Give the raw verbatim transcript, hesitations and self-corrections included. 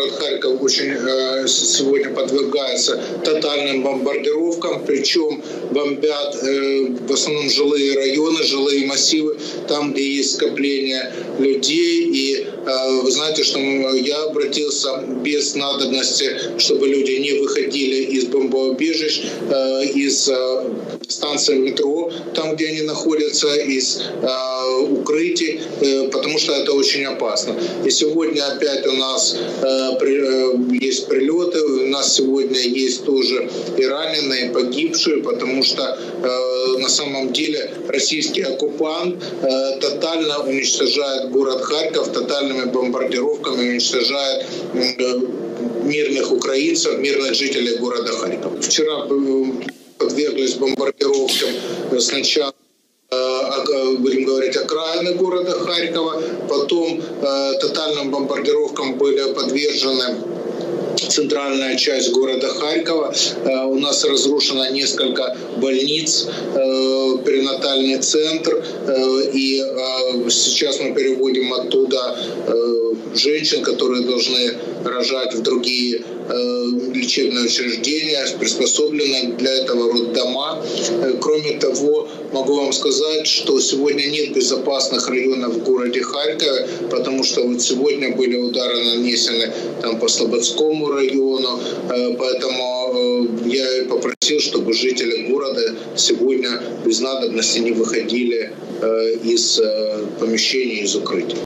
город Харьков очень э, сегодня подвергается тотальным бомбардировкам, причем бомбят э, в основном жилые районы, жилые массивы, там, где есть скопление людей. И э, вы знаете, что я обратился без надобности, чтобы люди не выходили из бомбоубежищ, э, из э, станции метро, там, где они находятся, из э, укрытий, э, потому что это очень опасно. И сегодня опять у нас э, при, э, есть прилеты, у нас сегодня есть тоже и раненые, и погибшие, потому что э, на самом деле российский оккупант э, тотально уничтожает город Харьков, тотальными бомбардировками уничтожает э, мирных украинцев, мирных жителей города Харьков. Вчера подверглись бомбардировкам сначала, будем говорить, окраины города Харькова, потом э, тотальным бомбардировкам были подвержены центральная часть города Харькова. Э, у нас разрушено несколько больниц, э, перинатальный центр, э, и э, сейчас мы переводим оттуда э, женщин, которые должны рожать, в другие э, лечебные учреждения, приспособленные для этого роддома. Э, кроме того, могу вам сказать, что сегодня нет безопасных районов в городе Харькове, потому что вот сегодня были удары нанесены там по Слободскому району, поэтому я и попросил, чтобы жители города сегодня без надобности не выходили из помещений, из укрытий.